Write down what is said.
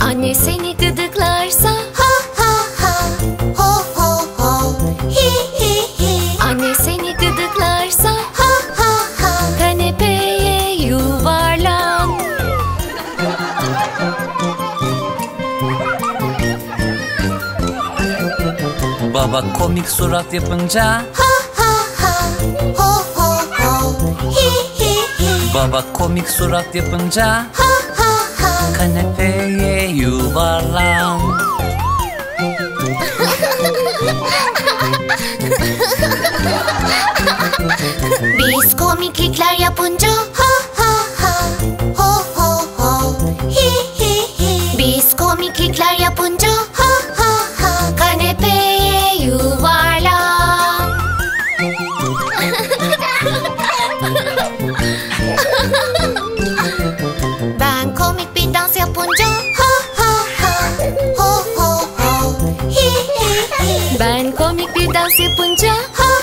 Anne seni gıdıklarsa ha ha ha, ho ho ho, hi hi hi. Anne seni gıdıklarsa ha ha ha, kanepeye yuvarlan. Baba komik surat yapınca baba komik surat yapınca ha ha ha, kanepeye yuvarlan. Biz komiklikler yapınca ha ha ha, ho ho ho, hi hi hi. Biz komiklikler yapınca ha ha ha, kanepeye yuvarlan. Ben komik bir dans yapınca ha ha ha, ho ho ho, hi hi hi. Ben komik bir dans yapınca ha